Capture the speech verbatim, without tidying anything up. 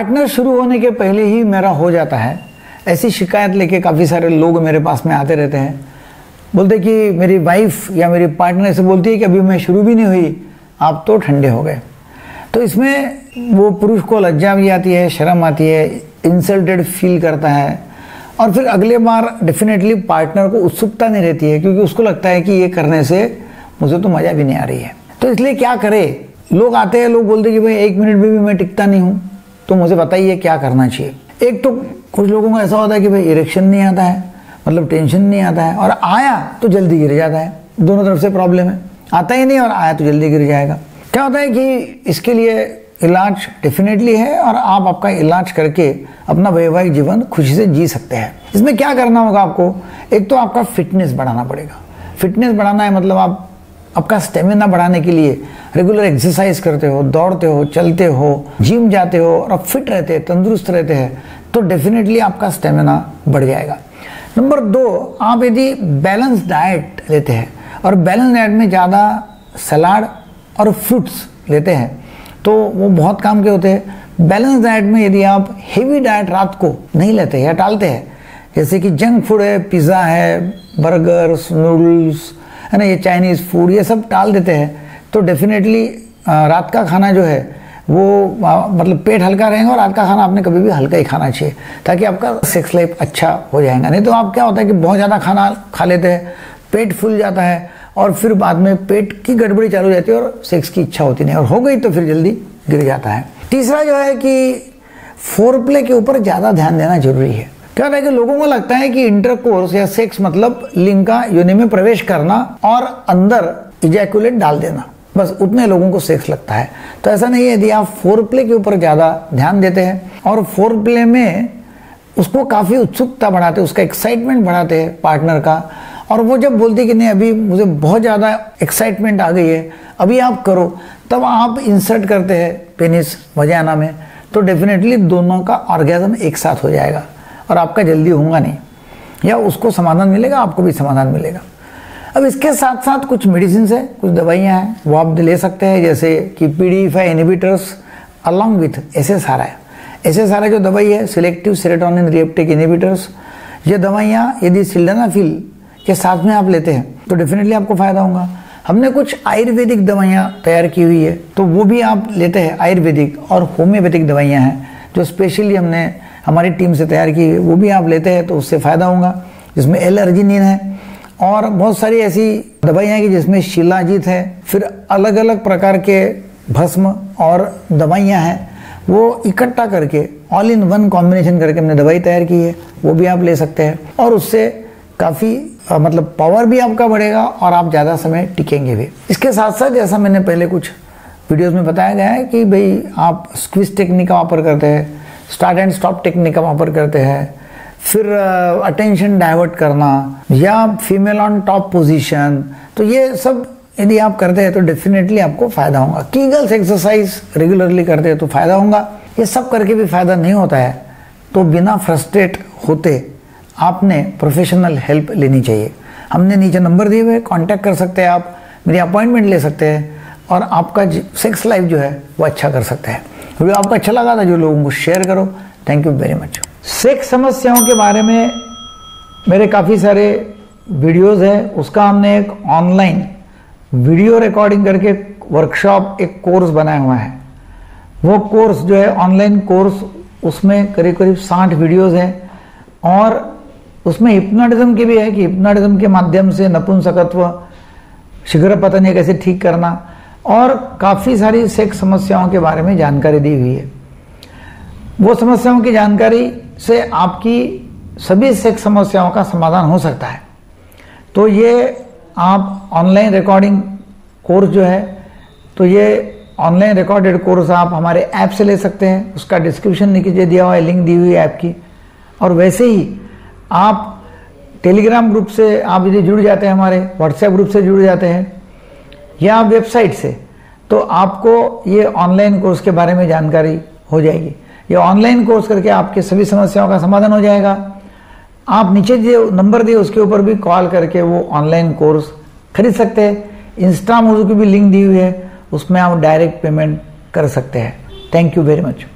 Partner शुरू होने के पहले ही मेरा हो जाता है। ऐसी शिकायत लेके काफ़ी सारे लोग मेरे पास में आते रहते हैं, बोलते कि मेरी वाइफ या मेरी पार्टनर से बोलती है कि अभी मैं शुरू भी नहीं हुई, आप तो ठंडे हो गए। तो इसमें वो पुरुष को लज्जा भी आती है, शर्म आती है, इंसल्टेड फील करता है और फिर अगले बार डेफिनेटली पार्टनर को उत्सुकता नहीं रहती है, क्योंकि उसको लगता है कि ये करने से मुझे तो मज़ा भी नहीं आ रही है। तो इसलिए क्या करे, लोग आते हैं, लोग बोलते हैं कि भाई एक मिनट में भी मैं टिकता नहीं हूँ, तो मुझे बताइए क्या करना चाहिए। एक तो कुछ लोगों को ऐसा होता है कि भाई इरेक्शन नहीं आता है, मतलब टेंशन नहीं आता है, और आया तो जल्दी गिर जाता है। दोनों तरफ से प्रॉब्लम है, आता ही नहीं और आया तो जल्दी गिर जाएगा। क्या होता है कि इसके लिए इलाज डेफिनेटली है और आप आपका इलाज करके अपना वैवाहिक जीवन खुशी से जी सकते हैं। इसमें क्या करना होगा आपको, एक तो आपका फिटनेस बढ़ाना पड़ेगा। फिटनेस बढ़ाना है मतलब आप आपका स्टेमिना बढ़ाने के लिए रेगुलर एक्सरसाइज करते हो, दौड़ते हो, चलते हो, जिम जाते हो और आप फिट रहते हैं, तंदुरुस्त रहते हैं, तो डेफिनेटली आपका स्टेमिना बढ़ जाएगा। नंबर दो, आप यदि बैलेंस डाइट लेते हैं और बैलेंस डाइट में ज़्यादा सलाद और फ्रूट्स लेते हैं तो वो बहुत काम के होते हैं। बैलेंस डाइट में यदि आप हेवी डाइट रात को नहीं लेते या डालते हैं, जैसे कि जंक फूड है, पिज़्ज़ा है, बर्गर्स, नूडल्स है ना, ये चाइनीज़ फूड, ये सब टाल देते हैं, तो डेफिनेटली रात का खाना जो है वो मतलब पेट हल्का रहेगा। और रात का खाना आपने कभी भी हल्का ही खाना चाहिए ताकि आपका सेक्स लाइफ अच्छा हो जाएगा। नहीं तो आप क्या होता है कि बहुत ज़्यादा खाना खा लेते हैं, पेट फूल जाता है और फिर बाद में पेट की गड़बड़ी चालू हो जाती है और सेक्स की इच्छा होती नहीं, और हो गई तो फिर जल्दी गिर जाता है। तीसरा जो है कि फोरप्ले के ऊपर ज़्यादा ध्यान देना जरूरी है। क्या होता है कि लोगों को लगता है कि इंटरकोर्स या सेक्स मतलब लिंग का योनि में प्रवेश करना और अंदर इजैकुलेट डाल देना, बस उतने लोगों को सेक्स लगता है। तो ऐसा नहीं है। यदि आप फोरप्ले के ऊपर ज़्यादा ध्यान देते हैं और फोरप्ले में उसको काफ़ी उत्सुकता बढ़ाते हैं, उसका एक्साइटमेंट बढ़ाते हैं पार्टनर का, और वो जब बोलती कि नहीं अभी मुझे बहुत ज़्यादा एक्साइटमेंट आ गई है, अभी आप करो, तब आप इंसर्ट करते हैं पेनिस वजाना में, तो डेफिनेटली दोनों का ऑर्गेजम एक साथ हो जाएगा और आपका जल्दी होगा नहीं, या उसको समाधान मिलेगा, आपको भी समाधान मिलेगा। अब इसके साथ साथ कुछ मेडिसिन है, कुछ दवाइयाँ हैं, वो आप ले सकते हैं, जैसे कि P D F I inhibitors along with S S R I. S S R I जो दवाई है, सिलेक्टिव सेरोटोनिन रिएप्टेक इनहिबिटर्स, ये दवाइयाँ यदि सिल्डेनाफिल के साथ में आप लेते हैं तो डेफिनेटली आपको फ़ायदा होगा। हमने कुछ आयुर्वेदिक दवाइयाँ तैयार की हुई है, तो वो भी आप लेते हैं। आयुर्वेदिक और होम्योपैथिक दवाइयाँ हैं जो स्पेशली हमने हमारी टीम से तैयार की है, वो भी आप लेते हैं तो उससे फ़ायदा होगा। जिसमें एल अर्जिनिन है और बहुत सारी ऐसी दवाइयाँ हैं कि जिसमें शिलाजीत है, फिर अलग अलग प्रकार के भस्म और दवाइयाँ हैं, वो इकट्ठा करके ऑल इन वन कॉम्बिनेशन करके हमने दवाई तैयार की है, वो भी आप ले सकते हैं। और उससे काफ़ी मतलब पावर भी आपका बढ़ेगा और आप ज़्यादा समय टिकेंगे भी। इसके साथ साथ जैसा मैंने पहले कुछ वीडियोज़ में बताया गया है कि भाई आप स्क्विज टेक्निक का वापर करते हैं, स्टार्ट एंड स्टॉप टेक्निक का वापर करते हैं, फिर अटेंशन uh, डाइवर्ट करना या फीमेल ऑन टॉप पोजीशन, तो ये सब यदि आप करते हैं तो डेफिनेटली आपको फ़ायदा होगा। कीगल्स एक्सरसाइज रेगुलरली करते हैं तो फ़ायदा होगा। ये सब करके भी फ़ायदा नहीं होता है तो बिना फ्रस्ट्रेट होते आपने प्रोफेशनल हेल्प लेनी चाहिए। हमने नीचे नंबर दिए हुए, कॉन्टैक्ट कर सकते हैं, आप मेरी अपॉइंटमेंट ले सकते हैं और आपका सेक्स लाइफ जो है वो अच्छा कर सकते हैं। वीडियो आपको अच्छा लगा था जो लोगों को शेयर करो। Thank you very much. Sex समस्याओं के बारे में मेरे काफ़ी सारे वीडियोस हैं, उसका हमने एक ऑनलाइन वीडियो रिकॉर्डिंग करके वर्कशॉप एक कोर्स बनाया हुआ है। वो कोर्स जो है ऑनलाइन कोर्स, उसमें करीब करीब साठ वीडियोस हैं और उसमें हिप्नोटिज्म की भी है कि हिप्नोटिज्म के माध्यम से नपुंसकत्व, शीघ्र पतन ये कैसे ठीक करना, और काफ़ी सारी सेक्स समस्याओं के बारे में जानकारी दी हुई है। वो समस्याओं की जानकारी से आपकी सभी सेक्स समस्याओं का समाधान हो सकता है। तो ये आप ऑनलाइन रिकॉर्डिंग कोर्स जो है, तो ये ऑनलाइन रिकॉर्डेड कोर्स आप हमारे ऐप से ले सकते हैं, उसका डिस्क्रिप्शन नीचे दिया हुआ है, लिंक दी हुई है ऐप की। और वैसे ही आप टेलीग्राम ग्रुप से आप यदि जुड़ जाते हैं, हमारे व्हाट्सएप ग्रुप से जुड़ जाते हैं या वेबसाइट से, तो आपको ये ऑनलाइन कोर्स के बारे में जानकारी हो जाएगी। ये ऑनलाइन कोर्स करके आपके सभी समस्याओं का समाधान हो जाएगा। आप नीचे जो नंबर दिए उसके ऊपर भी कॉल करके वो ऑनलाइन कोर्स खरीद सकते हैं। इंस्टा मोजू की भी लिंक दी हुई है, उसमें आप डायरेक्ट पेमेंट कर सकते हैं। Thank you very much.